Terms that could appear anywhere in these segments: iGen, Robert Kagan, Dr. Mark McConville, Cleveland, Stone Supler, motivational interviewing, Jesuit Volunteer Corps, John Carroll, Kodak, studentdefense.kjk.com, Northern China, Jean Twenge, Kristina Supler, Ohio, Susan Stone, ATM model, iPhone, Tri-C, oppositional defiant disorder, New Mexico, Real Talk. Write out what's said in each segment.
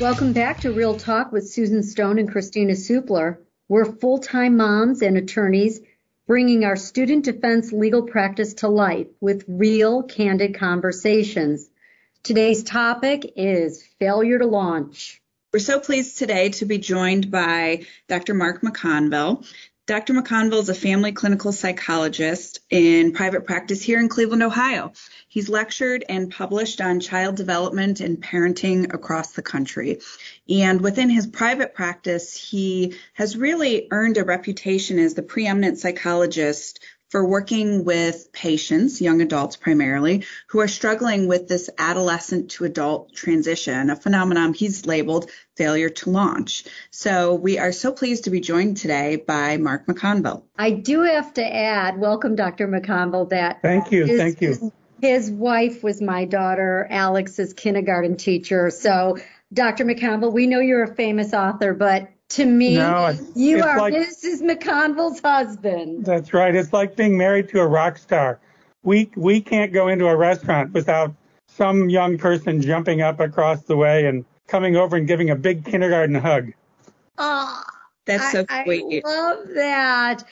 Welcome back to Real Talk with Susan Stone and Kristina Supler. We're full-time moms and attorneys bringing our student defense legal practice to life with real, candid conversations. Today's topic is failure to launch. We're so pleased today to be joined by Dr. Mark McConville. Dr. McConville is a family clinical psychologist in private practice here in Cleveland, Ohio. He's lectured and published on child development and parenting across the country. And within his private practice, he has really earned a reputation as the preeminent psychologist for working with patients, young adults primarily, who are struggling with this adolescent to adult transition, a phenomenon he's labeled failure to launch. So we are so pleased to be joined today by Mark McConville. I do have to add, welcome Dr. McConville, that Thank you. His wife was my daughter, Alex's kindergarten teacher. So Dr. McConville, we know you're a famous author, but to me, you are like, Mrs. McConville's husband. That's right. It's like being married to a rock star. We can't go into a restaurant without some young person jumping up across the way and coming over and giving a big kindergarten hug. Oh, that's so sweet. I love that.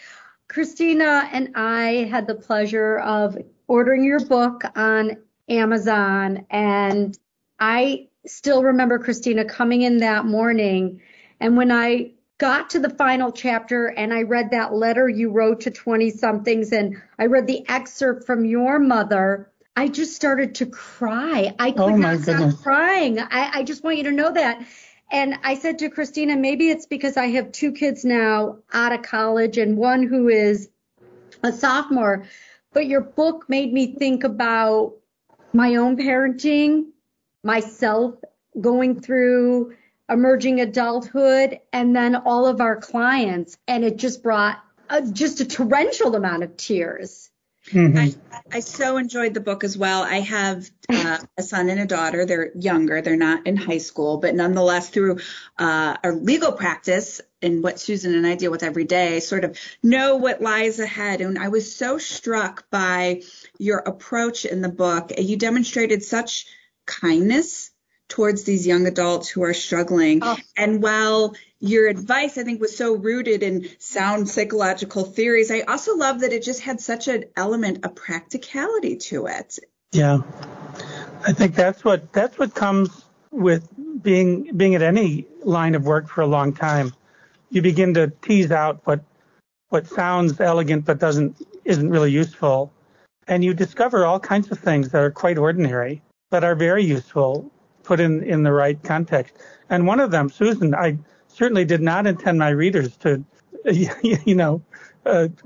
Kristina and I had the pleasure of ordering your book on Amazon, and I still remember Kristina coming in that morning. And when I got to the final chapter and I read that letter you wrote to 20-somethings and I read the excerpt from your mother, I just started to cry. I could not stop crying. I just want you to know that. And I said to Kristina, maybe it's because I have two kids now out of college and one who is a sophomore. But your book made me think about my own parenting, myself going through emerging adulthood, and then all of our clients. And it just brought just a torrential amount of tears. Mm-hmm. I so enjoyed the book as well. I have a son and a daughter. They're younger. They're not in high school. But nonetheless, through our legal practice and what Susan and I deal with every day, sort of know what lies ahead. And I was so struck by your approach in the book. You demonstrated such kindness towards these young adults who are struggling. Oh. And while your advice, I think, was so rooted in sound psychological theories, I also love that it just had such an element of practicality to it. Yeah, I think that's what comes with being at any line of work for a long time. You begin to tease out what sounds elegant but isn't really useful, and you discover all kinds of things that are quite ordinary but are very useful, put in the right context. And one of them, Susan, I certainly did not intend my readers to,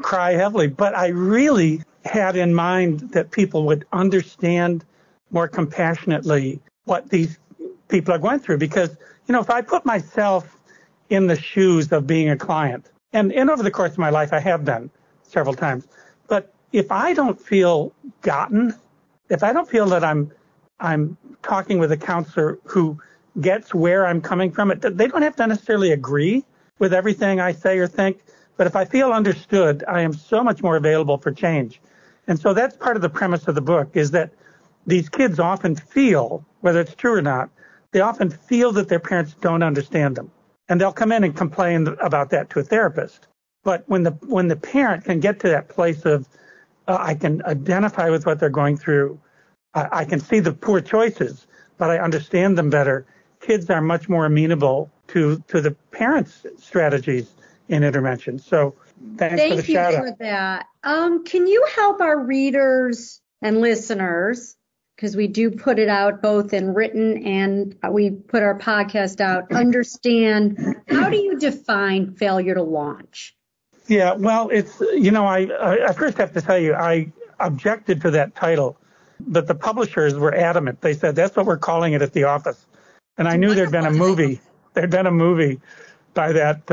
cry heavily, but I really had in mind that people would understand more compassionately what these people are going through. Because, if I put myself in the shoes of being a client, and over the course of my life, I have done several times, but if I don't feel gotten, if I don't feel that I'm talking with a counselor who gets where I'm coming from, they don't have to necessarily agree with everything I say or think, but if I feel understood, I am so much more available for change. And so that's part of the premise of the book, is that these kids often feel, whether it's true or not, they often feel that their parents don't understand them. And they'll come in and complain about that to a therapist. But when the parent can get to that place of, I can identify with what they're going through, I can see the poor choices, but I understand them better. Kids are much more amenable to the parents' strategies in intervention. So thanks for the shout out. Thank you for that. Can you help our readers and listeners, because we do put it out both in written and we put our podcast out, understand how do you define failure to launch? Yeah, well, it's, I first have to tell you, I objected to that title. But the publishers were adamant. They said, that's what we're calling it at the office. And I knew there'd been a movie. There'd been a movie by that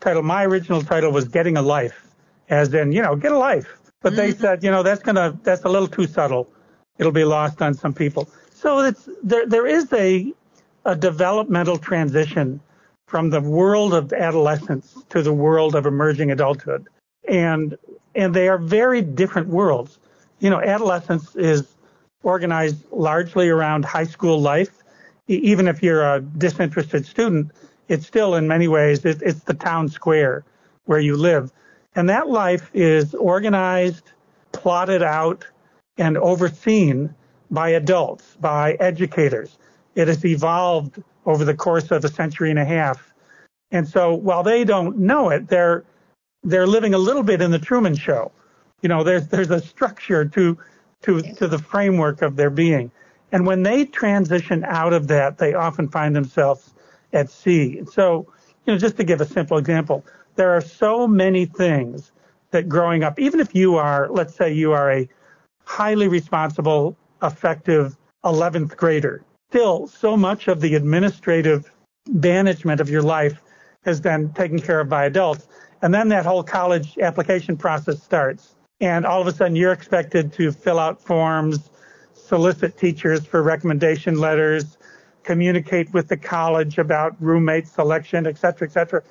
title. My original title was Getting a Life, as in, get a life. But they said, that's a little too subtle. It'll be lost on some people. So there is a developmental transition from the world of adolescence to the world of emerging adulthood. And they are very different worlds. Adolescence is organized largely around high school life even if you're a disinterested student, it's still in many ways, it's the town square where you live. And that life is organized, plotted out, and overseen by adults, by educators. It has evolved over the course of a century and a half. And so while they don't know it, they're living a little bit in the Truman Show. You know, there's a structure to the framework of their being. And when they transition out of that, they often find themselves at sea. So, you know, just to give a simple example, there are so many things that growing up, even if you are, let's say you are a highly responsible, effective 11th grader, still so much of the administrative management of your life has been taken care of by adults. And then that whole college application process starts. And all of a sudden you're expected to fill out forms, solicit teachers for recommendation letters, communicate with the college about roommate selection, et cetera, et cetera.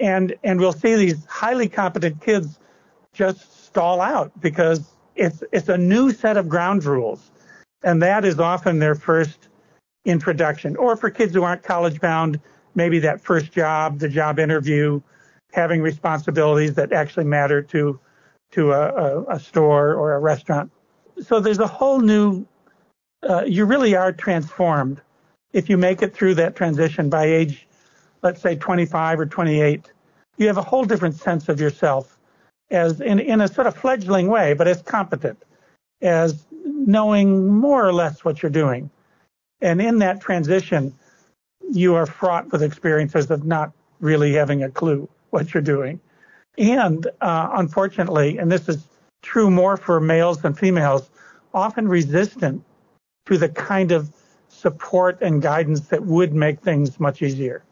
And we'll see these highly competent kids just stall out because it's a new set of ground rules. And that is often their first introduction. Or for kids who aren't college bound, maybe that first job, the job interview, having responsibilities that actually matter to a store or a restaurant. So there's a whole new, you really are transformed if you make it through that transition by age, let's say 25 or 28. You have a whole different sense of yourself as in a sort of fledgling way, but as competent, as knowing more or less what you're doing. And in that transition, you are fraught with experiences of not really having a clue what you're doing. And unfortunately, and this is true more for males than females, often resistant to the kind of support and guidance that would make things much easier.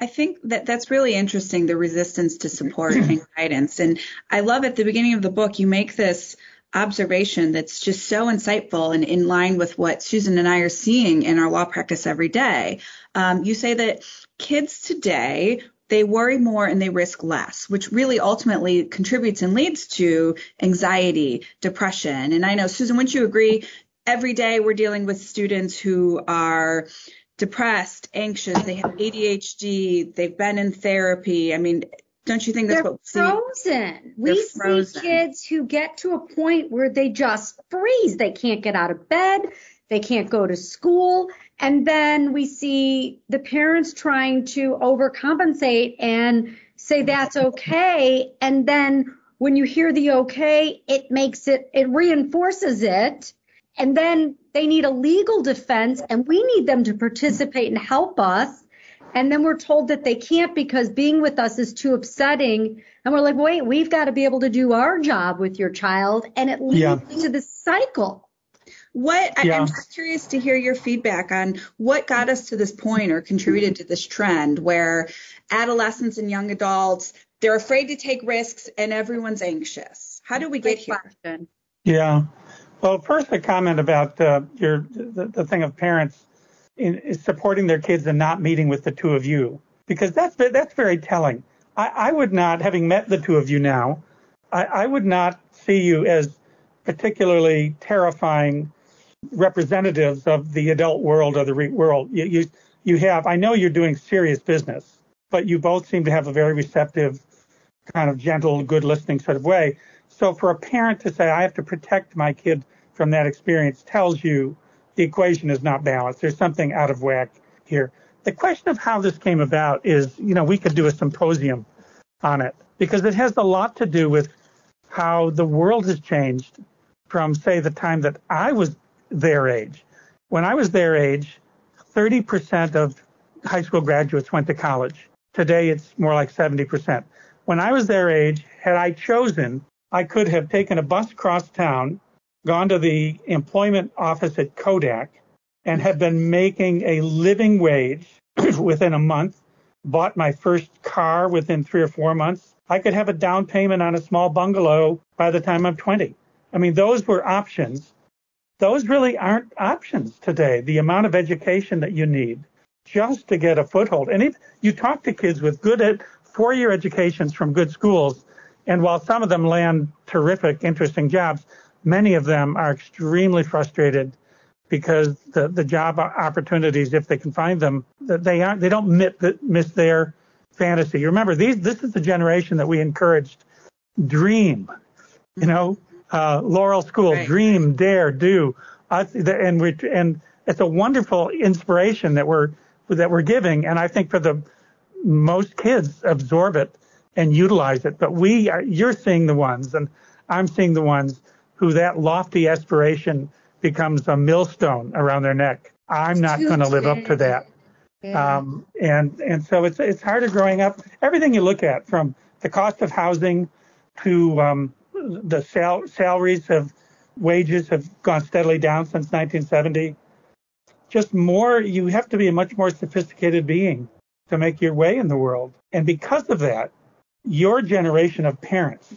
I think that that's really interesting, the resistance to support and guidance. And I love at the beginning of the book, you make this observation that's just so insightful and in line with what Susan and I are seeing in our law practice every day. You say that kids today, they worry more and they risk less, which really ultimately contributes and leads to anxiety, depression. And I know, Susan, wouldn't you agree? Every day we're dealing with students who are depressed, anxious, they have ADHD, they've been in therapy. I mean, don't you think that's what we see? They're frozen. We see kids who get to a point where they just freeze. They can't get out of bed. They can't go to school. And then we see the parents trying to overcompensate and say that's okay. And then when you hear the okay, it reinforces it. And then they need a legal defense, and we need them to participate and help us. And then we're told that they can't because being with us is too upsetting. And we're like, wait, we've got to be able to do our job with your child. And it leads to this cycle. I'm just curious to hear your feedback on what got us to this point or contributed to this trend where adolescents and young adults, they're afraid to take risks and everyone's anxious. How do we get here? Yeah. Well, first, a comment about the thing of parents in supporting their kids and not meeting with the two of you, because that's very telling. I would not, having met the two of you now, I would not see you as particularly terrifying representatives of the adult world or the REIT world. You have, I know you're doing serious business, but you both seem to have a very receptive, kind of gentle, good listening sort of way. So for a parent to say, I have to protect my kid from that experience tells you the equation is not balanced. There's something out of whack here. The question of how this came about is, you know, we could do a symposium on it because it has a lot to do with how the world has changed from, say, the time that I was their age. When I was their age, 30% of high school graduates went to college. Today, it's more like 70%. When I was their age, had I chosen, I could have taken a bus across town, gone to the employment office at Kodak, and have been making a living wage within a month, bought my first car within 3 or 4 months. I could have a down payment on a small bungalow by the time I'm 20. I mean, those were options. Those really aren't options today, the amount of education that you need just to get a foothold. And if you talk to kids with good 4-year educations from good schools, and while some of them land terrific, interesting jobs, many of them are extremely frustrated because the job opportunities, if they can find them, they don't miss their fantasy. You remember, this is the generation that we encouraged dream, you know, Laurel School, right. Dream, dare, do. And it's a wonderful inspiration that we're giving, and I think for the most kids absorb it and utilize it. But you're seeing the ones, and I'm seeing the ones who that lofty aspiration becomes a millstone around their neck. I'm not going to live up to that. Yeah. And so it's harder growing up. Everything you look at, from the cost of housing to the salaries of wages have gone steadily down since 1970. Just more, you have to be a much more sophisticated being to make your way in the world. And because of that, your generation of parents,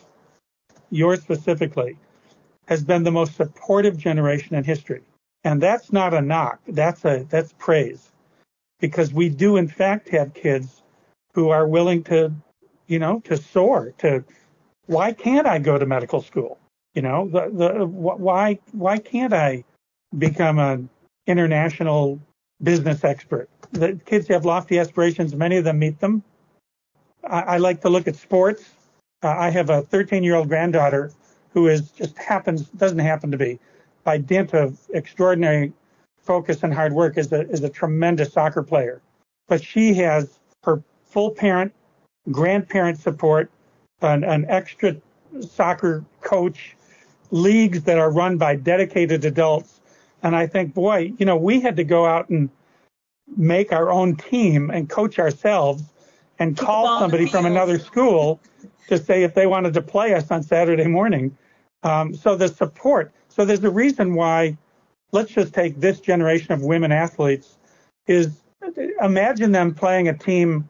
yours specifically, has been the most supportive generation in history. And that's not a knock, that's praise. Because we do in fact have kids who are willing to, you know, to soar, to, why can't I go to medical school? You know, why can't I become an international business expert? The kids have lofty aspirations. Many of them meet them. I like to look at sports. I have a 13-year-old granddaughter who is doesn't happen to be, by dint of extraordinary focus and hard work, is a tremendous soccer player. But she has her full parent, grandparent support, an extra soccer coach, leagues that are run by dedicated adults. And I think, boy, you know, we had to go out and make our own team and coach ourselves and call somebody from another school to say if they wanted to play us on Saturday morning. So the support. So there's a reason why, let's just take this generation of women athletes, is imagine them playing a team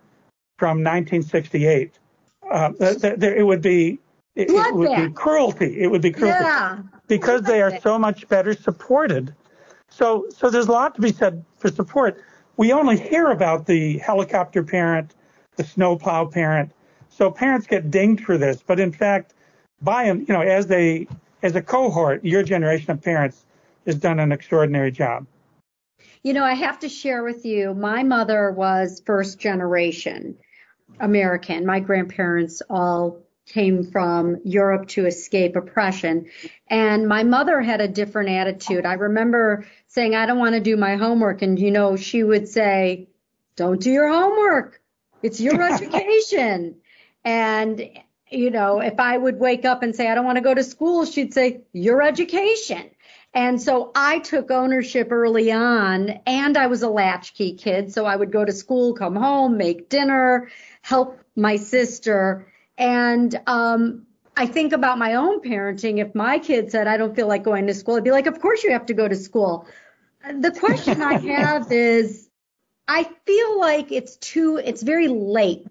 from 1968. It would be cruelty. It would be cruelty, yeah, because they are so much better supported. So there's a lot to be said for support. We only hear about the helicopter parent, the snowplow parent. So parents get dinged for this, but in fact, as a cohort, your generation of parents has done an extraordinary job. You know, I have to share with you, my mother was first generation American. My grandparents all came from Europe to escape oppression. And my mother had a different attitude. I remember saying, I don't want to do my homework. And, you know, she would say, don't do your homework. It's your education. And, you know, if I would wake up and say, I don't want to go to school, she'd say, your education. And so I took ownership early on, and I was a latchkey kid. So I would go to school, come home, make dinner, help my sister. And I think about my own parenting. If my kid said, I don't feel like going to school, I'd be like, of course you have to go to school. The question I have is, I feel like it's very late.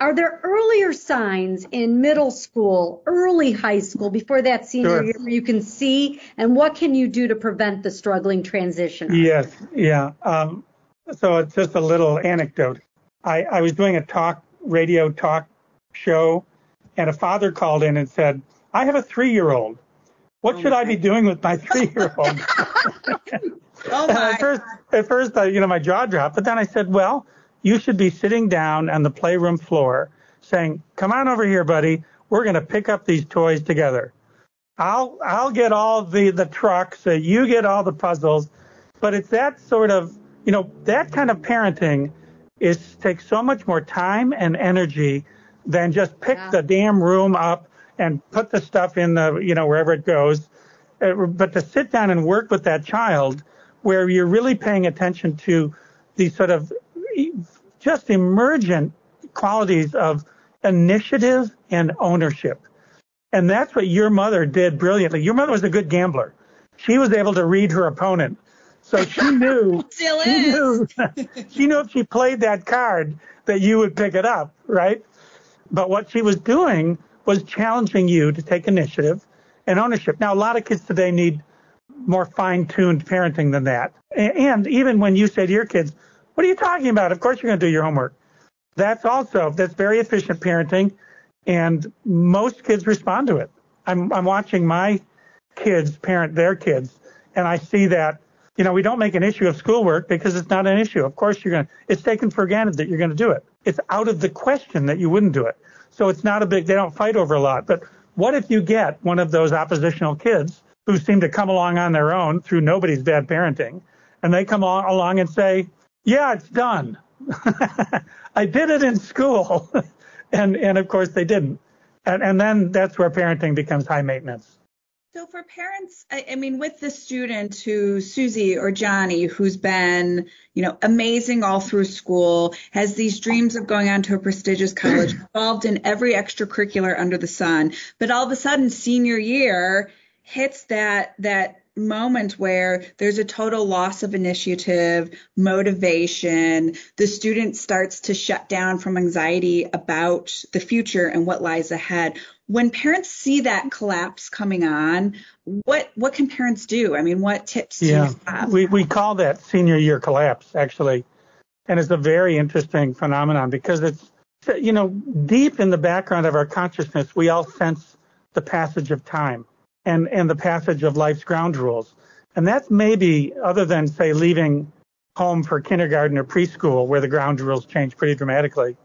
Are there earlier signs in middle school, early high school, before that senior year, where you can see? And what can you do to prevent the struggling transition? Yes, yeah. So it's just a little anecdote. I was doing a radio talk show, and a father called in and said, I have a 3-year-old. What should I be doing with my 3-year-old? Oh my. At first, you know, my jaw dropped, but then I said, well, you should be sitting down on the playroom floor saying, come on over here, buddy. We're going to pick up these toys together. I'll get all the trucks, you get all the puzzles. But it's that sort of, you know, that kind of parenting takes so much more time and energy than just pick the damn room up and put the stuff in the, you know, wherever it goes. But to sit down and work with that child where you're really paying attention to these sort of just emergent qualities of initiative and ownership. And that's what your mother did brilliantly. Your mother was a good gambler. She was able to read her opponent. So she knew, she knew if she played that card that you would pick it up, right? But what she was doing was challenging you to take initiative and ownership. Now, a lot of kids today need more fine-tuned parenting than that. And even when you say to your kids, what are you talking about? Of course you're going to do your homework. That's very efficient parenting, and most kids respond to it. I'm watching my kids parent their kids, and I see that You know, we don't make an issue of schoolwork because it's not an issue. Of course, it's taken for granted that you're going to do it. It's out of the question that you wouldn't do it. So it's not they don't fight over a lot. But what if you get one of those oppositional kids who seem to come along on their own through nobody's bad parenting, and they come along and say, yeah, it's done. I did it in school. And of course they didn't. And then that's where parenting becomes high maintenance. So for parents, I mean, with the student who, Susie or Johnny, who's been, you know, amazing all through school, has these dreams of going on to a prestigious college, involved in every extracurricular under the sun, but all of a sudden senior year hits that moment where there's a total loss of initiative, motivation, the student starts to shut down from anxiety about the future and what lies ahead. When parents see that collapse coming on, what can parents do? I mean, what tips do you have? We call that senior year collapse, actually. And it's a very interesting phenomenon because it's, you know, deep in the background of our consciousness, we all sense the passage of time and the passage of life's ground rules. And that's maybe, other than, say, leaving home for kindergarten or preschool, where the ground rules change pretty dramatically,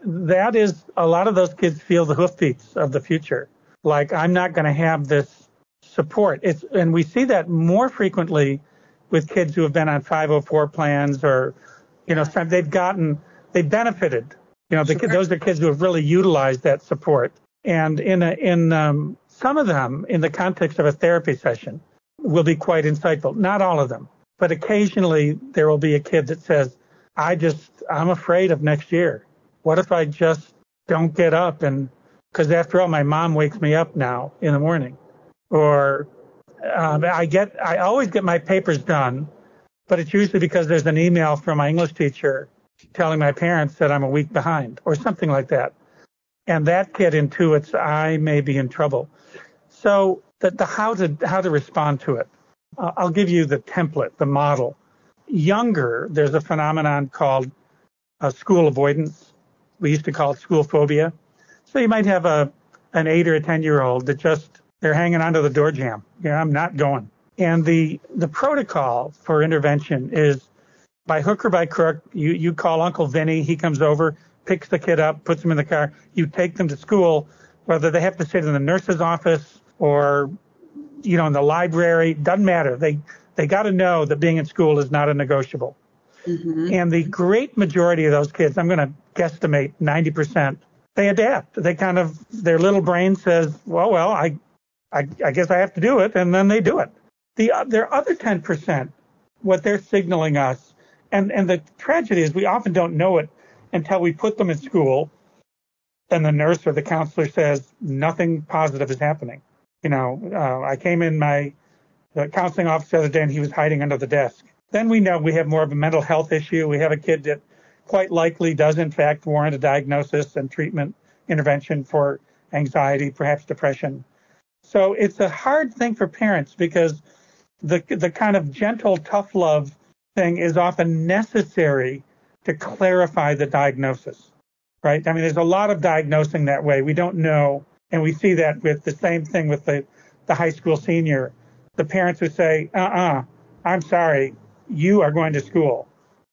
that is, a lot of those kids feel the hoofbeats of the future. Like, I'm not going to have this support. And we see that more frequently with kids who have been on 504 plans or, you know, they benefited. You know, those are kids who have really utilized that support. And some of them, in the context of a therapy session, will be quite insightful. Not all of them, but occasionally there will be a kid that says, I'm afraid of next year. What if I just don't get up? And because after all, my mom wakes me up now in the morning. Or I always get my papers done, but it's usually because there's an email from my English teacher telling my parents that I'm a week behind or something like that. And that kid intuits, I may be in trouble. So how to respond to it. I'll give you the template, the model. Younger, there's a phenomenon called school avoidance. We used to call it school phobia. So you might have an 8 or a 10-year-old that just, they're hanging onto the door jamb. You know, I'm not going. And the protocol for intervention is, by hook or by crook, you call Uncle Vinny, he comes over, picks the kid up, puts them in the car, you take them to school, whether they have to sit in the nurse's office or, you know, in the library, doesn't matter. They got to know that being in school is not a negotiable. Mm-hmm. And the great majority of those kids, I'm going to guesstimate 90%, they adapt. They kind of, their little brain says, well, I guess I have to do it, and then they do it. Their other 10%, what they're signaling us, and the tragedy is we often don't know it until we put them in school and the nurse or the counselor says nothing positive is happening. You know, I came in the counseling office the other day and he was hiding under the desk. Then we know we have more of a mental health issue. We have a kid that quite likely does in fact warrant a diagnosis and treatment intervention for anxiety, perhaps depression. So it's a hard thing for parents because the kind of gentle, tough love thing is often necessary to clarify the diagnosis, right? I mean, there's a lot of diagnosing that way. We don't know, and we see that with the same thing with the high school senior. The parents who say, I'm sorry, you are going to school.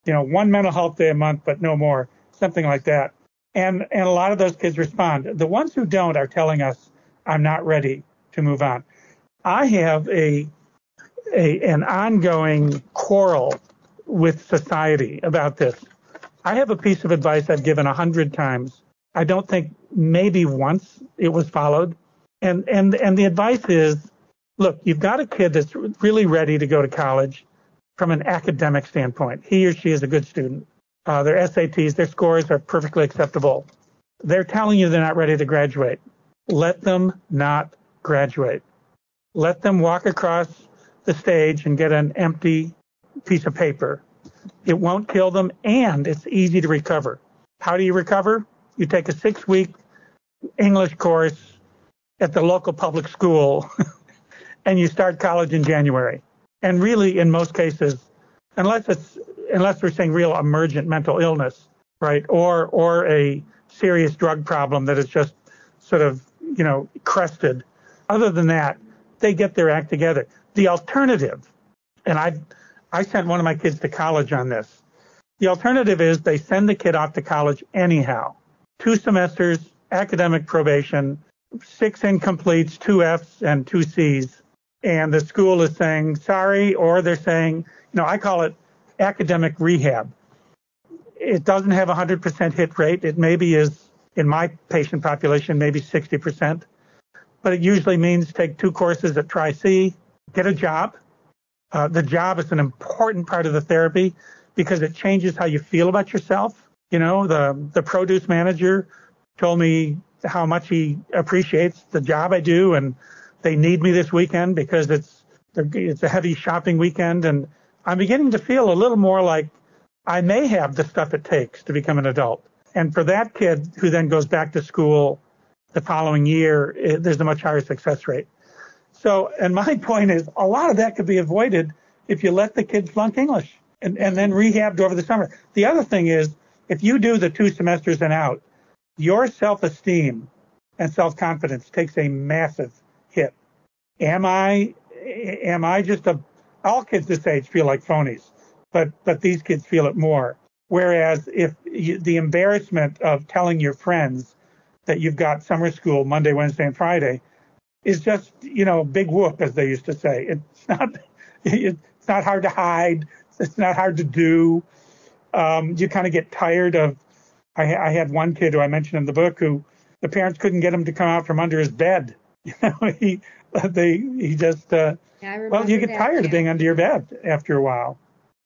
You know, one mental health day a month, but no more, something like that. And a lot of those kids respond. The ones who don't are telling us, I'm not ready to move on. I have an ongoing quarrel with society about this. I have a piece of advice I've given 100 times. I don't think maybe once it was followed. And the advice is, look, you've got a kid that's really ready to go to college from an academic standpoint. He or she is a good student. Their SATs, their scores are perfectly acceptable. They're telling you they're not ready to graduate. Let them not graduate. Let them walk across the stage and get an empty piece of paper. It won't kill them, and it's easy to recover. How do you recover? You take a 6-week English course at the local public school, and you start college in January. And really, in most cases, unless we're saying real emergent mental illness, right, or a serious drug problem that is just sort of, you know, crested. Other than that, they get their act together. The alternative And I sent one of my kids to college on this. The alternative is they send the kid off to college anyhow. 2 semesters, academic probation, 6 incompletes, 2 Fs, and 2 Cs. And the school is saying, sorry, or they're saying, I call it academic rehab. It doesn't have 100% hit rate. It maybe is, in my patient population, maybe 60%. But it usually means take 2 courses at Tri-C, get a job. The job is an important part of the therapy because it changes how you feel about yourself. The produce manager told me how much he appreciates the job I do, and they need me this weekend because it's a heavy shopping weekend. And I'm beginning to feel a little more like I may have the stuff it takes to become an adult. And for that kid who then goes back to school the following year, there's a much higher success rate. So, and my point is a lot of that could be avoided if you let the kid flunk English and then rehabbed over the summer. The other thing is, if you do the 2 semesters and out, your self-esteem and self-confidence takes a massive hit. Am I just all kids this age feel like phonies, but these kids feel it more. Whereas if the embarrassment of telling your friends that you've got summer school Monday, Wednesday, and Friday is just, big whoop, as they used to say. It's not hard to hide. It's not hard to do. You kind of get tired of, I had one kid who I mentioned in the book who the parents couldn't get him to come out from under his bed. You get tired of being under your bed after a while.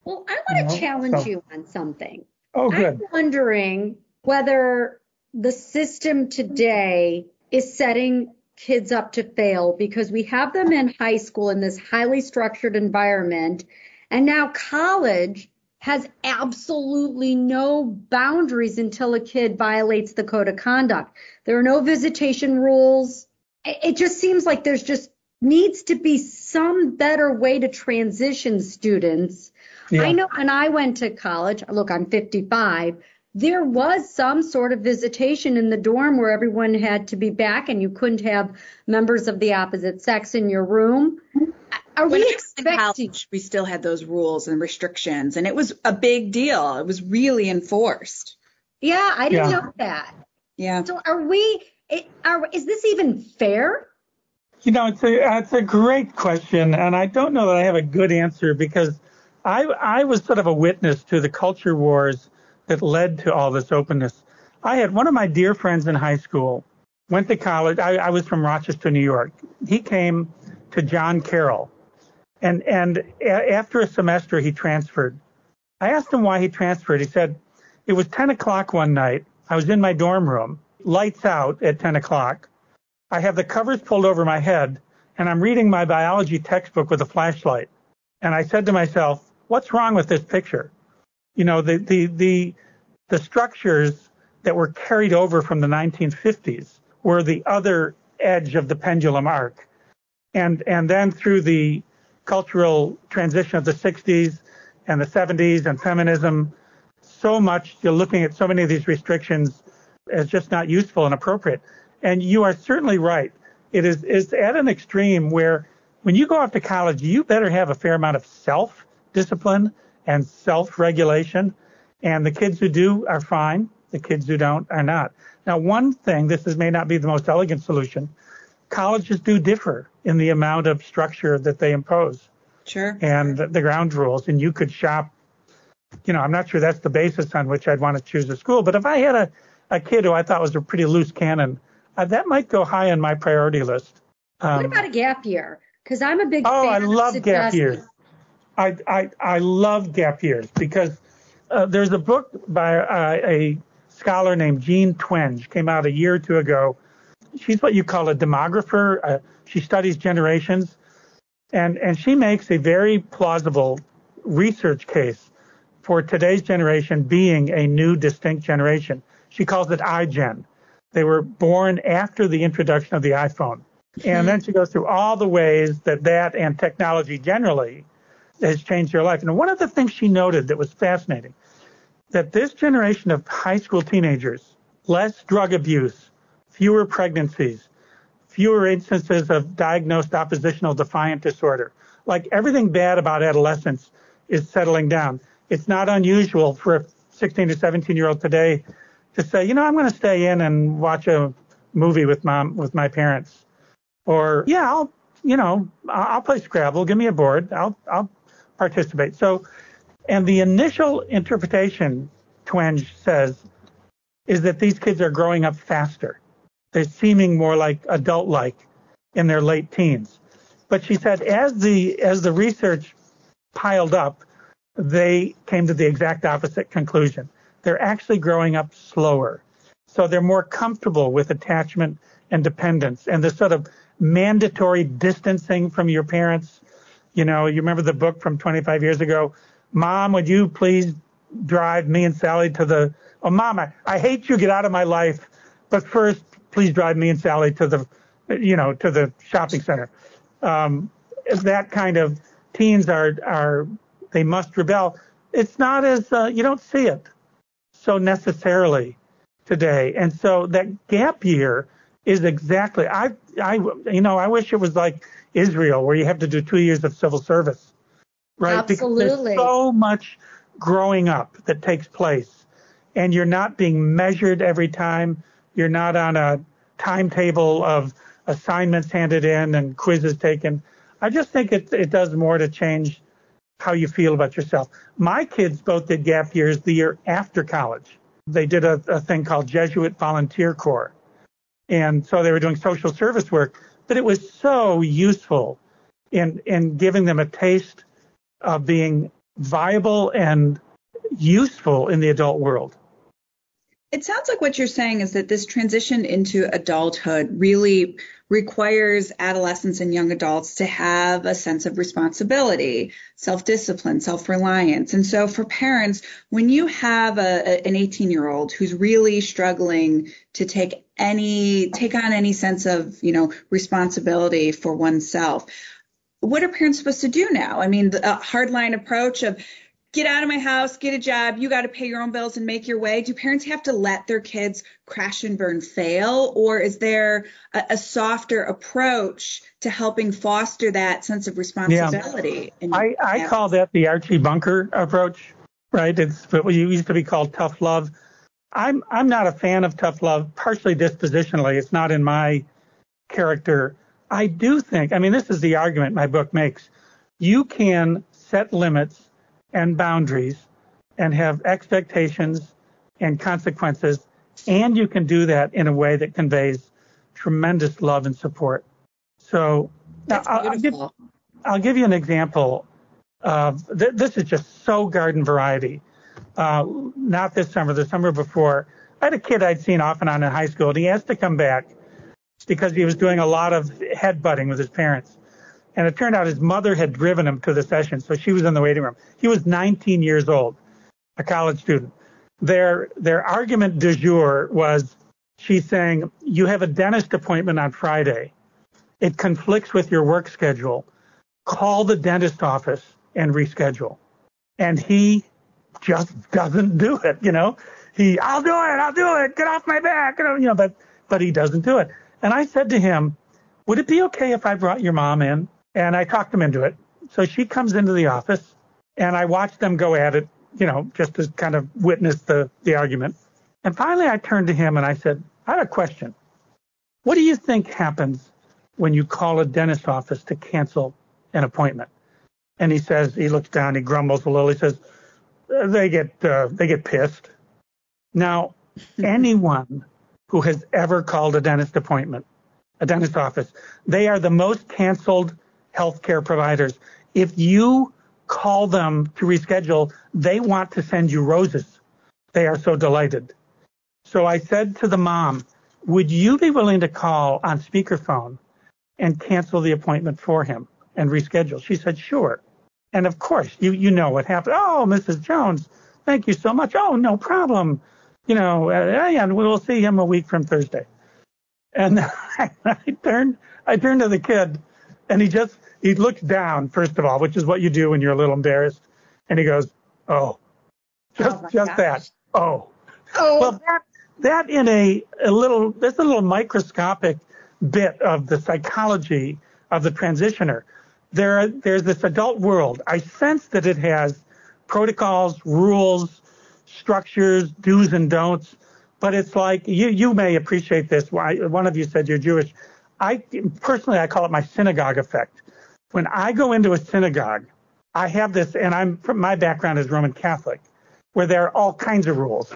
Well, I want to challenge you on something. Oh, good. I'm wondering whether the system today is setting kids up to fail because we have them in high school in this highly structured environment, and now college has absolutely no boundaries until a kid violates the code of conduct. There are no visitation rules. It just seems like there's just needs to be some better way to transition students. Yeah. I know when I went to college, look, I'm 55, there was some sort of visitation in the dorm where everyone had to be back and you couldn't have members of the opposite sex in your room. We still had those rules and restrictions, and it was a big deal. It was really enforced. Yeah, I didn't know that. Yeah. So is this even fair? It's a great question, and I don't know that I have a good answer because I was sort of a witness to the culture wars that led to all this openness. I had one of my dear friends in high school, went to college. I was from Rochester, New York. He came to John Carroll. And after a semester, he transferred. I asked him why he transferred. He said, it was 10 o'clock one night. I was in my dorm room, lights out at 10 o'clock. I have the covers pulled over my head, and I'm reading my biology textbook with a flashlight. And I said to myself, what's wrong with this picture? The structures that were carried over from the 1950s were the other edge of the pendulum arc. And then through the cultural transition of the 60s and the 70s and feminism, so much, you're looking at so many of these restrictions as just not useful and appropriate. And you are certainly right. It's at an extreme where when you go off to college, you better have a fair amount of self-discipline and self-regulation. And the kids who do are fine. The kids who don't are not. Now, one thing, may not be the most elegant solution, colleges do differ in the amount of structure that they impose. Sure. And the ground rules. And you could shop, I'm not sure that's the basis on which I'd want to choose a school. But if I had a kid who I thought was a pretty loose cannon, that might go high on my priority list. What about a gap year? Because I'm a big fan of gap years. I love gap years because there's a book by a scholar named Jean Twenge, came out a year or two ago. She's what you call a demographer. She studies generations, and she makes a very plausible research case for today's generation being a new, distinct generation. She calls it iGen. They were born after the introduction of the iPhone. And then she goes through all the ways that and technology generally has changed their life. And one of the things she noted that was fascinating, that this generation of high school teenagers, less drug abuse, fewer pregnancies, fewer instances of diagnosed oppositional defiant disorder, like everything bad about adolescence is settling down. It's not unusual for a 16 to 17-year-old today to say, you know, I'm going to stay in and watch a movie with my parents, or yeah, I'll play Scrabble. Give me a board. I'll participate. So, and the initial interpretation, Twenge says, is that these kids are growing up faster. They're seeming more like adult-like in their late teens. But she said as the research piled up, they came to the exact opposite conclusion. They're actually growing up slower. So they're more comfortable with attachment and dependence and this sort of mandatory distancing from your parents. You know, you remember the book from 25 years ago, Mom, would you please drive me and Sally to the, oh, Mom, I hate you, get out of my life, but first, please drive me and Sally to the, you know, to the shopping center. That kind of teens are they must rebel. It's not as, you don't see it so necessarily today. And so that gap year is exactly, I wish it was like Israel where you have to do 2 years of civil service, right? Absolutely. Because there's so much growing up that takes place and you're not being measured every time. You're not on a timetable of assignments handed in and quizzes taken. I just think it does more to change how you feel about yourself. My kids both did gap years the year after college. They did a thing called Jesuit Volunteer Corps. And so they were doing social service work, but it was so useful in giving them a taste of being viable and useful in the adult world. It sounds like what you're saying is that this transition into adulthood really requires adolescents and young adults to have a sense of responsibility, self-discipline, self-reliance. And so for parents, when you have an 18-year-old who's really struggling to take on any sense of, you know, responsibility for oneself, what are parents supposed to do now? I mean, the hardline approach of get out of my house, get a job, you got to pay your own bills and make your way. Do parents have to let their kids crash and burn fail? Or is there a softer approach to helping foster that sense of responsibility? Yeah. I call that the Archie Bunker approach, right? It's what used to be called tough love. I'm not a fan of tough love, partially dispositionally. It's not in my character. I do think, I mean, this is the argument my book makes. You can set limits and boundaries and have expectations and consequences, and you can do that in a way that conveys tremendous love and support. So I'll give you an example of this is just so garden variety. Not this summer, the summer before, I had a kid I'd seen off and on in high school, and he asked to come back because he was doing a lot of headbutting with his parents. And it turned out his mother had driven him to the session, so she was in the waiting room. He was 19 years old, a college student. Their argument du jour was, she's saying, you have a dentist appointment on Friday. It conflicts with your work schedule. Call the dentist office and reschedule. And he just doesn't do it, you know. I'll do it, get off my back, you know, but he doesn't do it. And I said to him, would it be okay if I brought your mom in? And I talked them into it. So she comes into the office, and I watched them go at it, you know, just to kind of witness the argument. And finally, I turned to him and I said, I have a question. What do you think happens when you call a dentist's office to cancel an appointment? And he says, he looks down, he grumbles a little. He says, they get pissed. Now, anyone who has ever called a dentist's office, they are the most canceled healthcare providers. If you call them to reschedule, they want to send you roses. They are so delighted. So I said to the mom, would you be willing to call on speakerphone and cancel the appointment for him and reschedule? She said, sure. And of course, you know what happened. Oh, Mrs. Jones, thank you so much. Oh, no problem. You know, and we'll see him a week from Thursday. And I turned to the kid. And he looks down, first of all, which is what you do when you're a little embarrassed. And he goes, oh, just that. Oh. Well, that in a little microscopic bit of the psychology of the transitioner. there's this adult world. I sense that it has protocols, rules, structures, do's and don'ts. But it's like, you may appreciate this. One of you said you're Jewish. Personally, I call it my synagogue effect. When I go into a synagogue, I have this, and my background is Roman Catholic, where there are all kinds of rules.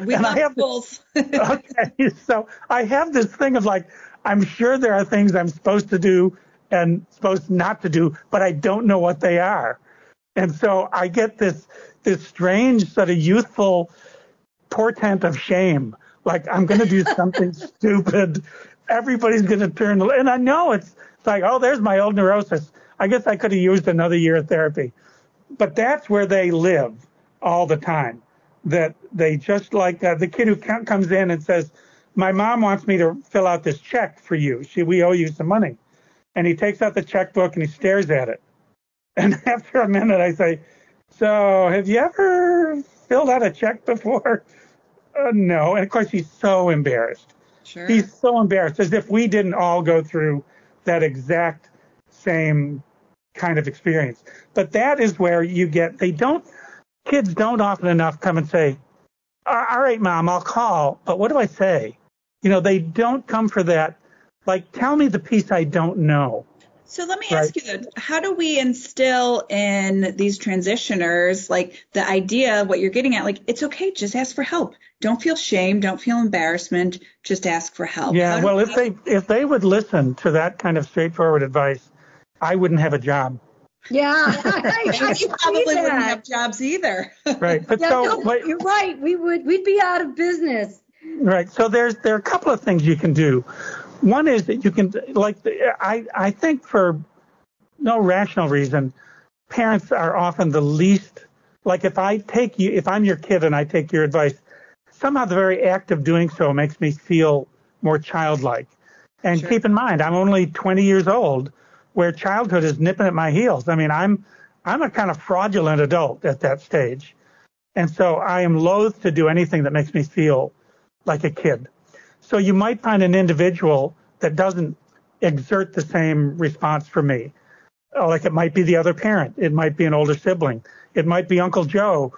We love rules. Okay, so I have this thing of like, I'm sure there are things I'm supposed to do and supposed not to do, but I don't know what they are. And so I get this strange sort of youthful portent of shame, like I'm going to do something stupid. Everybody's going to turn. And I know it's like, oh, there's my old neurosis. I guess I could have used another year of therapy. But that's where they live all the time, that they just like the kid who comes in and says, my mom wants me to fill out this check for you. We owe you some money. And he takes out the checkbook and he stares at it. And after a minute, I say, so have you ever filled out a check before? No. And of course, he's so embarrassed. Sure. He's so embarrassed, as if we didn't all go through that exact same kind of experience. But that is where you get, kids don't often enough come and say, all right, Mom, I'll call, but what do I say? They don't come for that. Like, tell me the piece I don't know. So let me ask you, how do we instill in these transitioners, like the idea of what you're getting at, like, it's okay, just ask for help. Don't feel shame. Don't feel embarrassment. Just ask for help. Yeah, well, if they would listen to that kind of straightforward advice, I wouldn't have a job. Yeah, you probably wouldn't have jobs either. Right, but you're right. We'd be out of business. Right. So there are a couple of things you can do. One is that you can, I think for no rational reason, parents are often the least. Like if I'm your kid and I take your advice, somehow the very act of doing so makes me feel more childlike. And sure. Keep in mind, I'm only 20 years old, where childhood is nipping at my heels. I mean, I'm a kind of fraudulent adult at that stage. And so I am loath to do anything that makes me feel like a kid. So you might find an individual that doesn't exert the same response from me. Like it might be the other parent. It might be an older sibling. It might be Uncle Joe,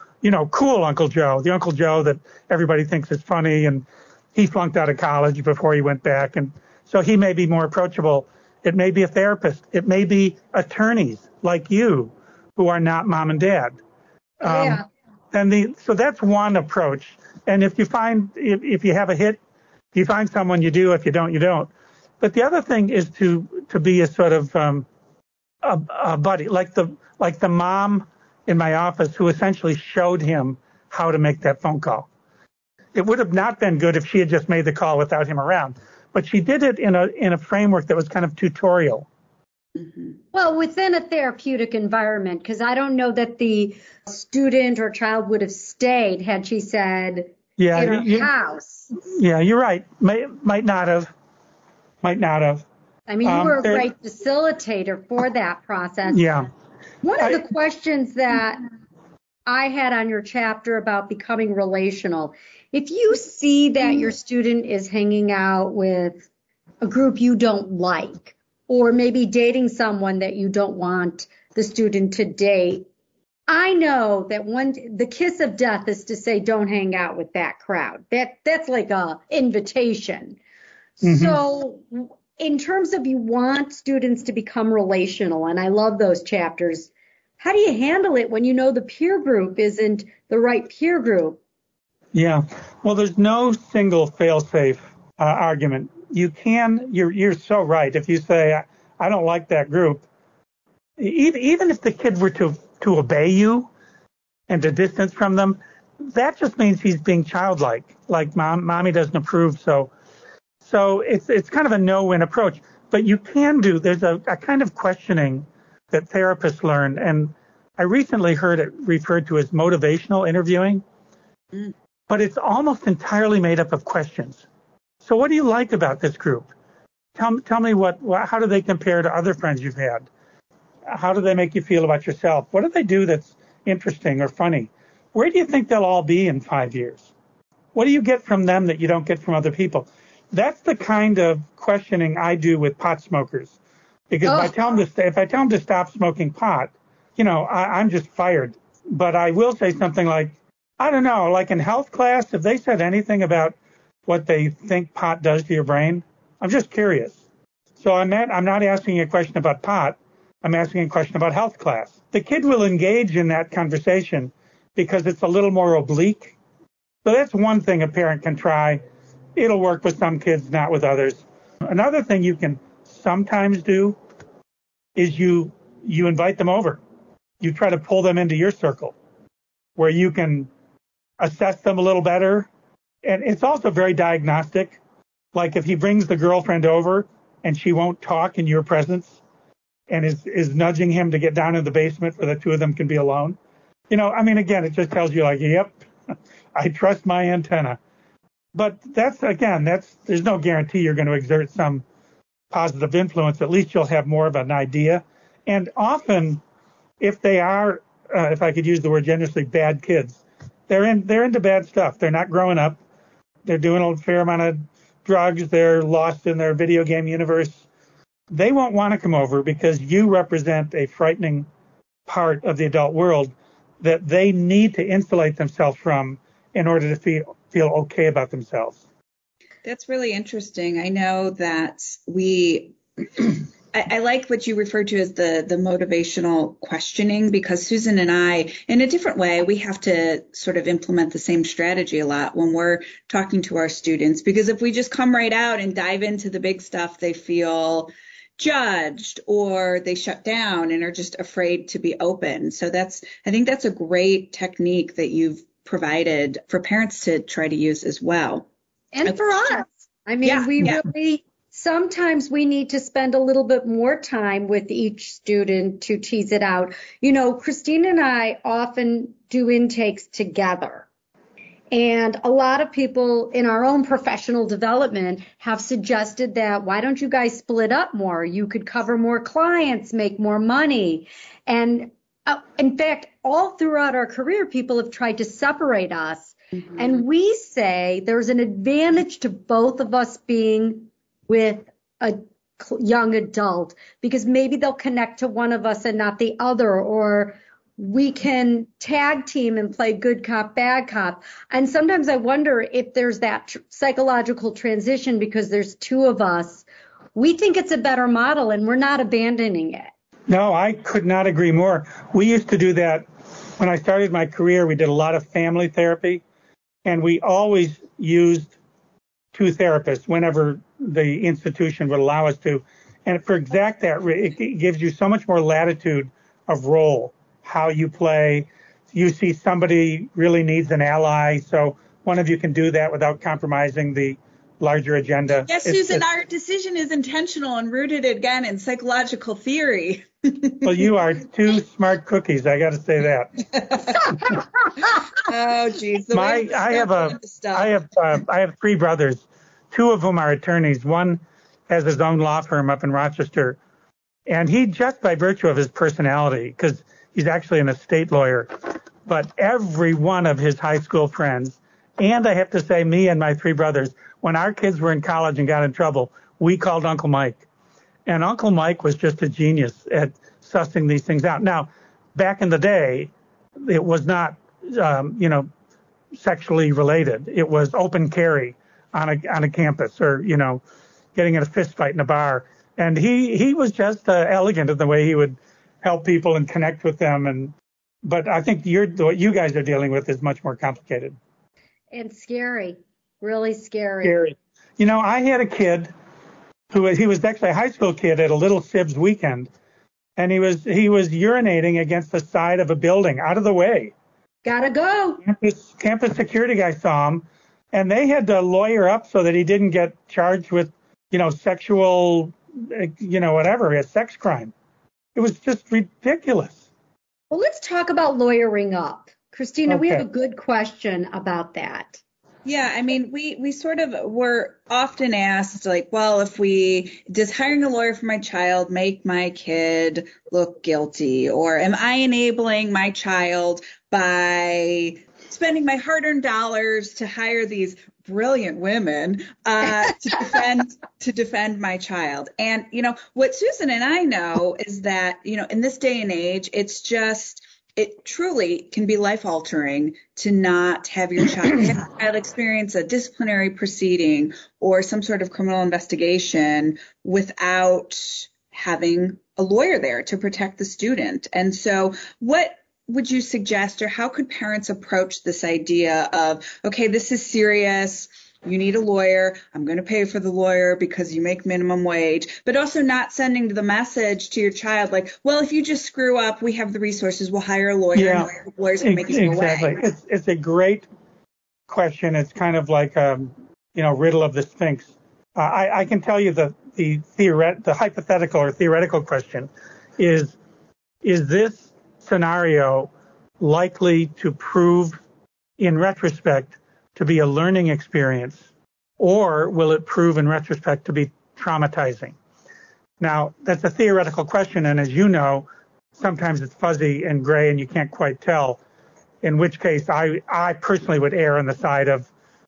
cool Uncle Joe, the Uncle Joe that everybody thinks is funny. And he flunked out of college before he went back. And so he may be more approachable. It may be a therapist. It may be attorneys like you who are not mom and dad. Yeah. So that's one approach. And if you find, if you have a hit, you find someone, you do. If you don't, you don't. But the other thing is to be a sort of a buddy, like the mom in my office who essentially showed him how to make that phone call. It would have not been good if she had just made the call without him around, but she did it in a framework that was kind of tutorial. Well, within a therapeutic environment, because I don't know that the student or child would have stayed had she said, yeah, in her house. Yeah, you're right. Might not have. I mean, you were a great facilitator for that process. Yeah. One of the questions that I had on your chapter about becoming relational, if you see that your student is hanging out with a group you don't like, or maybe dating someone that you don't want the student to date, I know that the kiss of death is to say, don't hang out with that crowd. That's like an invitation. Mm-hmm. So in terms of you want students to become relational, and I love those chapters, how do you handle it when you know the peer group isn't the right peer group? Yeah. Well, there's no single fail-safe argument. You're so right. If you say, I don't like that group, even if the kid were to obey you and to distance from them, that just means he's being childlike. Like mommy doesn't approve. So it's kind of a no-win approach. But you can do, there's a kind of questioning that therapists learn. And I recently heard it referred to as motivational interviewing, but it's almost entirely made up of questions. So what do you like about this group? Tell me how do they compare to other friends you've had? How do they make you feel about yourself? What do they do that's interesting or funny? Where do you think they'll all be in 5 years? What do you get from them that you don't get from other people? That's the kind of questioning I do with pot smokers. Because if I tell them to stop smoking pot, you know, I'm just fired. But I will say something like, I don't know, like in health class, if they said anything about what they think pot does to your brain, I'm just curious. So I'm not asking a question about pot. I'm asking a question about health class. The kid will engage in that conversation because it's a little more oblique. So that's one thing a parent can try. It'll work with some kids, not with others. Another thing you can sometimes do is you invite them over. You try to pull them into your circle where you can assess them a little better. And it's also very diagnostic. Like if he brings the girlfriend over and she won't talk in your presence and is nudging him to get down in the basement where the two of them can be alone. You know, I mean, again, it just tells you like, yep, I trust my antenna. But there's no guarantee you're going to exert some positive influence. At least you'll have more of an idea. And often if they are, if I could use the word generously, bad kids, they're into bad stuff. They're not growing up. They're doing a fair amount of drugs. They're lost in their video game universe. They won't want to come over because you represent a frightening part of the adult world that they need to insulate themselves from in order to feel okay about themselves. That's really interesting. I know that I like what you refer to as the motivational questioning, because Susan and I, in a different way, we have to sort of implement the same strategy a lot when we're talking to our students, because if we just come right out and dive into the big stuff, they feel judged or they shut down and are just afraid to be open. So I think that's a great technique that you've provided for parents to try to use as well. And for us, I mean, really, sometimes we need to spend a little bit more time with each student to tease it out. You know, Kristina and I often do intakes together. And a lot of people in our own professional development have suggested that, why don't you guys split up more? You could cover more clients, make more money. And in fact, all throughout our career, people have tried to separate us. Mm-hmm. And we say there's an advantage to both of us being with a young adult, because maybe they'll connect to one of us and not the other, or we can tag team and play good cop, bad cop. And sometimes I wonder if there's that psychological transition because there's two of us. We think it's a better model and we're not abandoning it. No, I could not agree more. We used to do that when I started my career. We did a lot of family therapy, and we always used two therapists whenever the institution would allow us to. And for exact that, it gives you so much more latitude of role, how you play. You see somebody really needs an ally, so one of you can do that without compromising the larger agenda. Yes, Susan, our decision is intentional and rooted, again, in psycholocal theory. Well, you are two smart cookies, I got to say that. Oh, geez. I have three brothers. Two of whom are attorneys. One has his own law firm up in Rochester. And he, just by virtue of his personality, because he's actually an estate lawyer, but every one of his high school friends, and I have to say me and my three brothers, when our kids were in college and got in trouble, we called Uncle Mike. And Uncle Mike was just a genius at sussing these things out. Now, back in the day, it was not, sexually related. It was open carry on a campus, or, you know, getting in a fist fight in a bar. And he was just elegant in the way he would help people and connect with them. But I think what you guys are dealing with is much more complicated. And scary, really scary. Scary. You know, I had a kid he was actually a high school kid at a Little Sibs weekend. And he was urinating against the side of a building, out of the way. Gotta go. Campus security guy saw him. And they had to lawyer up so that he didn't get charged with, you know, sexual, you know, whatever, a sex crime. It was just ridiculous. Well, let's talk about lawyering up. Kristina, okay. We have a good question about that. Yeah, I mean, we sort of were often asked, like, well, does hiring a lawyer for my child make my kid look guilty? Or am I enabling my child by spending my hard-earned dollars to hire these brilliant women to defend my child. And, you know, what Susan and I know is that, you know, in this day and age, it's just, it truly can be life-altering to not have your child experience a disciplinary proceeding or some sort of criminal investigation without having a lawyer there to protect the student. And so what would you suggest, or how could parents approach this idea of, okay, this is serious, you need a lawyer, I'm going to pay for the lawyer because you make minimum wage, but also not sending the message to your child like, well, if you just screw up, we have the resources, we'll hire a lawyer, yeah, and lawyers can make you go away. Exactly. It's a great question. It's kind of like, you know, riddle of the Sphinx. I can tell you the hypothetical or theoretical question is this scenario likely to prove in retrospect to be a learning experience, or will it prove in retrospect to be traumatizing? Now, that's a theoretical question, and as you know, sometimes it's fuzzy and gray and you can't quite tell, in which case I personally would err on the side of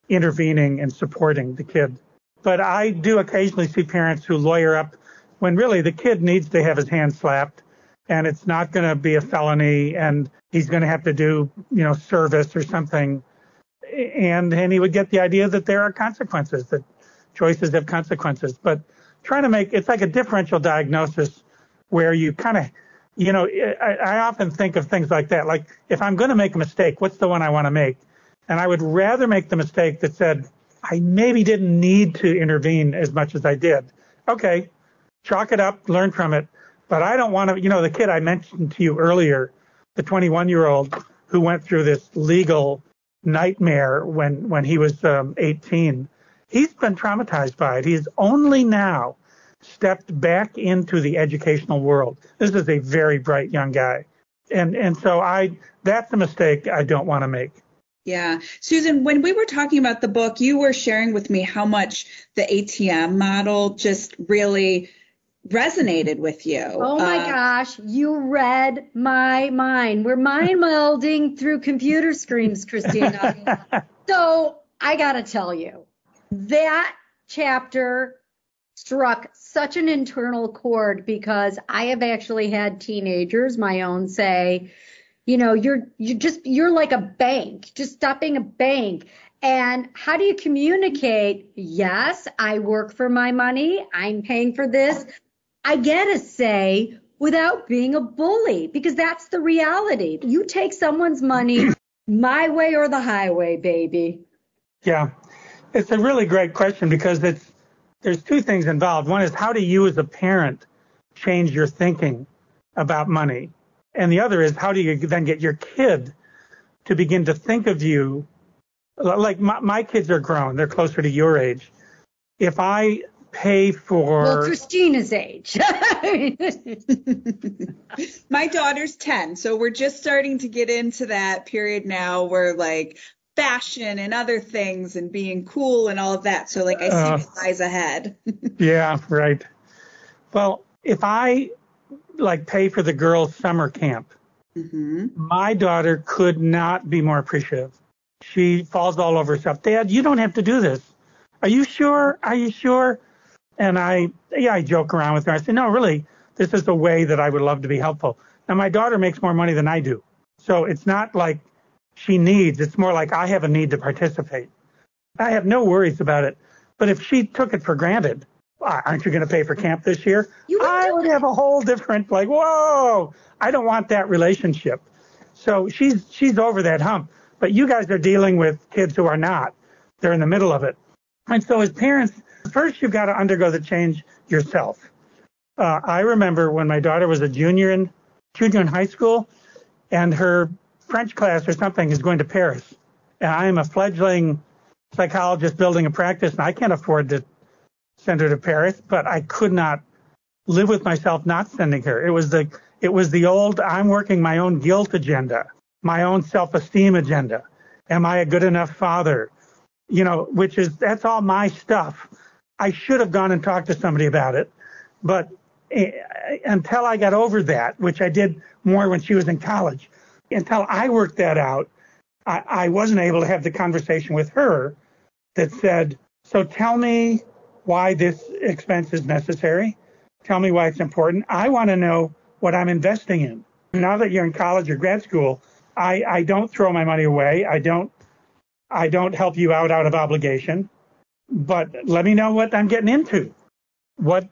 intervening and supporting the kid. But I do occasionally see parents who lawyer up when really the kid needs to have his hand slapped, and it's not going to be a felony, and he's going to have to do, you know, service or something. And he would get the idea that there are consequences, that choices have consequences. But trying to make, it's like a differential diagnosis where you kind of, you know, I often think of things like that. Like, if I'm going to make a mistake, what's the one I want to make? And I would rather make the mistake that said, I maybe didn't need to intervene as much as I did. Okay, chalk it up, learn from it. But I don't want to, you know, the kid I mentioned to you earlier, the 21-year-old who went through this legal nightmare when he was 18, he's been traumatized by it. He's only now stepped back into the educational world. This is a very bright young guy. And so that's a mistake I don't want to make. Yeah. Susan, when we were talking about the book, you were sharing with me how much the ATM model just really resonated with you. Oh my gosh, you read my mind. We're mind melding through computer screens, Kristina. So I got to tell you, that chapter struck such an internal chord because I have actually had teenagers, my own, say, you know, you're like a bank, just stop being a bank. And how do you communicate? Yes, I work for my money. I'm paying for this. I get a say without being a bully, because that's the reality. You take someone's money, my way or the highway, baby. Yeah, it's a really great question because there's two things involved. One is, how do you as a parent change your thinking about money? And the other is, how do you then get your kid to begin to think of you like my kids are grown. They're closer to your age. If I pay for... Well, Kristina's age. My daughter's 10, so we're just starting to get into that period now where, like, fashion and other things and being cool and all of that. So, like, I see what lies ahead. Yeah, right. Well, if I... like pay for the girls' summer camp. Mm-hmm. My daughter could not be more appreciative. She falls all over herself. Dad, you don't have to do this. Are you sure? Are you sure? And I joke around with her. I say, no, really, this is the way that I would love to be helpful. Now, my daughter makes more money than I do. So it's not like she needs, it's more like I have a need to participate. I have no worries about it. But if she took it for granted, aren't you going to pay for camp this year? I would have a whole different, like, whoa, I don't want that relationship. So she's over that hump. But you guys are dealing with kids who are not. They're in the middle of it. And so as parents, first you've got to undergo the change yourself. I remember when my daughter was a junior in high school, and her French class or something is going to Paris. And I am a fledgling psychologist building a practice, and I can't afford to send her to Paris, but I could not live with myself not sending her. It was the old, I'm working my own guilt agenda, my own self-esteem agenda. Am I a good enough father? You know, that's all my stuff. I should have gone and talked to somebody about it. But until I got over that, which I did more when she was in college, until I worked that out, I wasn't able to have the conversation with her that said, so tell me why this expense is necessary. Tell me why it's important. I want to know what I'm investing in. Now that you're in college or grad school, I don't throw my money away. I don't help you out of obligation. But let me know what I'm getting into. What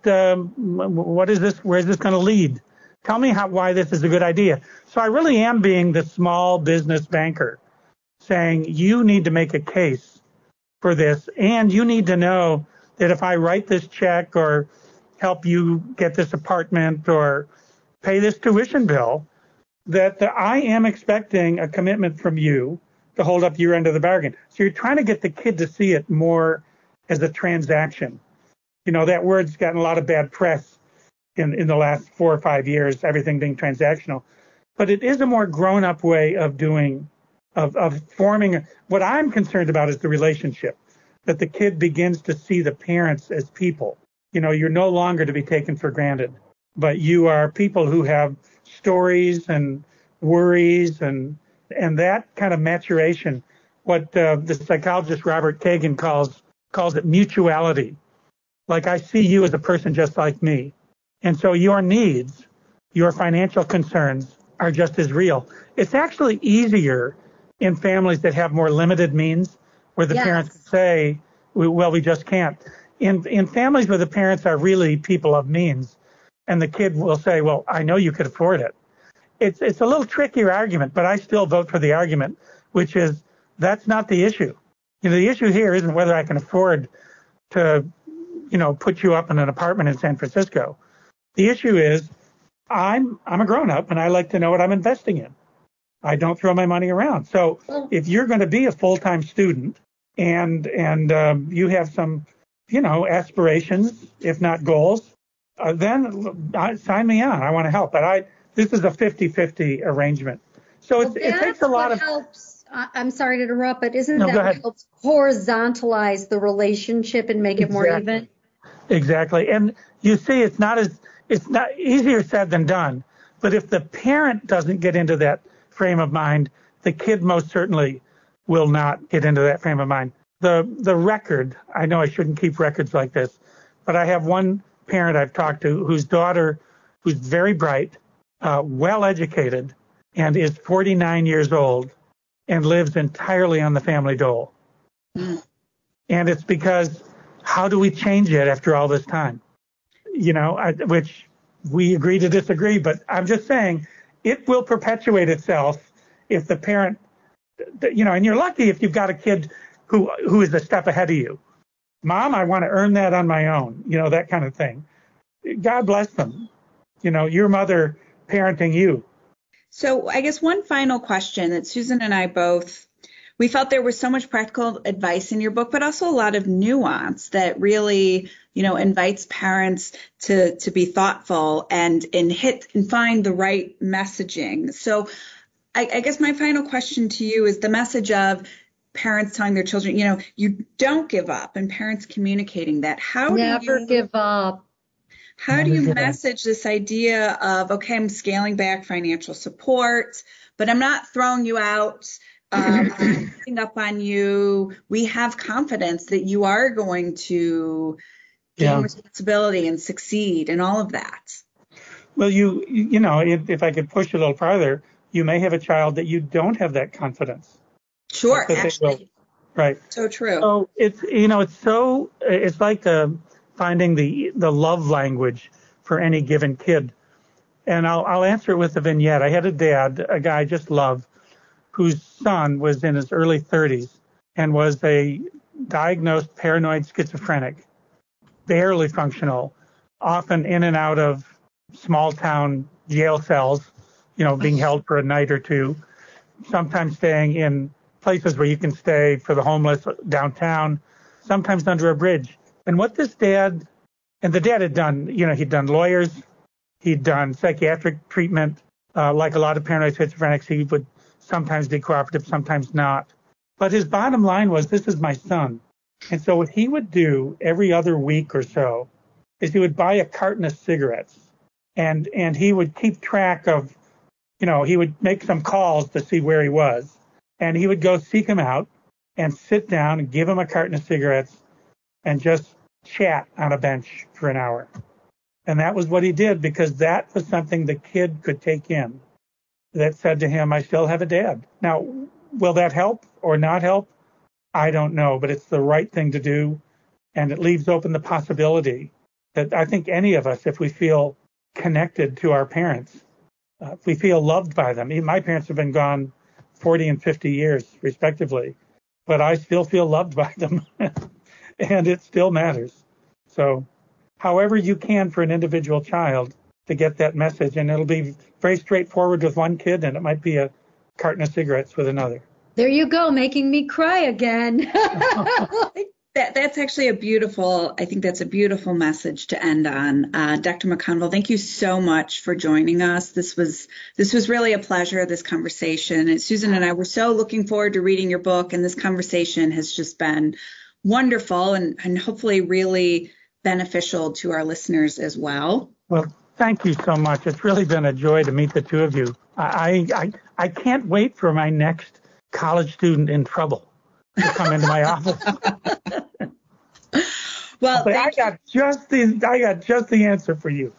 is this? Where is this going to lead? Tell me why this is a good idea. So I really am being the small business banker, saying you need to make a case for this, and you need to know that if I write this check or help you get this apartment or pay this tuition bill, that I am expecting a commitment from you to hold up your end of the bargain. So you're trying to get the kid to see it more as a transaction. You know, that word's gotten a lot of bad press in the last 4 or 5 years, everything being transactional. But it is a more grown-up way of doing, of forming. What I'm concerned about is the relationship, that the kid begins to see the parents as people. You know, you're no longer to be taken for granted, but you are people who have stories and worries and that kind of maturation, what the psychologist Robert Kagan calls it mutuality. Like, I see you as a person just like me. And so your needs, your financial concerns are just as real. It's actually easier in families that have more limited means, where the yes. parents say, well, we just can't. In families where the parents are really people of means, and the kid will say, well, I know you could afford it. It's a little trickier argument, but I still vote for the argument, which is that's not the issue. You know, the issue here isn't whether I can afford to, you know, put you up in an apartment in San Francisco. The issue is I'm a grown-up, and I like to know what I'm investing in. I don't throw my money around. So if you're going to be a full-time student and you have some, you know, aspirations, if not goals, then sign me on. I want to help. But this is a 50-50 arrangement. So it takes a lot of helps. I'm sorry to interrupt, but isn't that what helps horizontalize the relationship and make it more even? Exactly. And you see, it's not easier said than done. But if the parent doesn't get into that frame of mind, the kid most certainly will not get into that frame of mind. The record, I know I shouldn't keep records like this, but I have one parent I've talked to whose daughter, who's very bright, well-educated, and is 49 years old and lives entirely on the family dole. And it's because, how do we change it after all this time? You know, which we agree to disagree, but I'm just saying it will perpetuate itself if the parent, you know, and you're lucky if you've got a kid who is a step ahead of you. Mom, I want to earn that on my own, you know, that kind of thing. God bless them. You know, your mother parenting you. So I guess one final question that Susan and I both, we felt there was so much practical advice in your book, but also a lot of nuance that really, you know, invites parents to be thoughtful and hit and find the right messaging. So I guess my final question to you is the message of parents telling their children, you know, you don't give up, and parents communicating that. How do you message this idea of, okay, I'm scaling back financial support, but I'm not throwing you out, I'm picking up on you. We have confidence that you are going to gain responsibility and succeed and all of that. Well, you know, if I could push a little farther, you may have a child that you don't have that confidence. Sure, actually. Right. So true. So it's, you know, it's like finding the love language for any given kid. And I'll answer it with a vignette. I had a dad, a guy I just love, whose son was in his early 30s and was a diagnosed paranoid schizophrenic, barely functional, often in and out of small town jail cells, you know, being held for a night or two, sometimes staying in places where you can stay for the homeless downtown, sometimes under a bridge. And what this dad, and the dad had done, you know, he'd done lawyers, he'd done psychiatric treatment. Like a lot of paranoid schizophrenics, he would sometimes be cooperative, sometimes not. But his bottom line was, this is my son. And so what he would do every other week or so is he would buy a carton of cigarettes, and he would keep track of, you know, he would make some calls to see where he was. And he would go seek him out, and sit down and give them a carton of cigarettes and just chat on a bench for an hour. And that was what he did, because that was something the kid could take in that said to him, I still have a dad. Now, will that help or not help? I don't know, but it's the right thing to do. And it leaves open the possibility that I think any of us, if we feel connected to our parents, if we feel loved by them. Even my parents have been gone 40 and 50 years, respectively, but I still feel loved by them and it still matters. So however you can for an individual child to get that message, and it'll be very straightforward with one kid, and it might be a carton of cigarettes with another. There you go, making me cry again. That's actually a beautiful, I think that's a beautiful message to end on. Dr. McConville, thank you so much for joining us. This was really a pleasure, this conversation. And Susan and I were so looking forward to reading your book, and this conversation has just been wonderful and hopefully really beneficial to our listeners as well. Well, thank you so much. It's really been a joy to meet the two of you. I can't wait for my next college student in trouble to come into my office. Well, I got just the answer for you.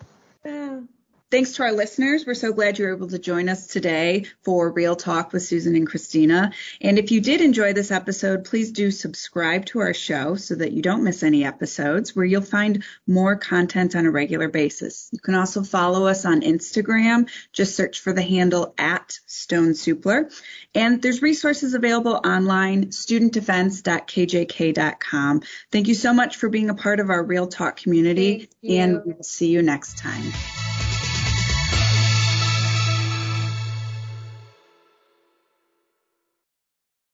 Thanks to our listeners. We're so glad you were able to join us today for Real Talk with Susan and Kristina. And if you did enjoy this episode, please do subscribe to our show so that you don't miss any episodes where you'll find more content on a regular basis. You can also follow us on Instagram. Just search for the handle @StoneSupler. And there's resources available online, studentdefense.kjk.com. Thank you so much for being a part of our Real Talk community, and we'll see you next time.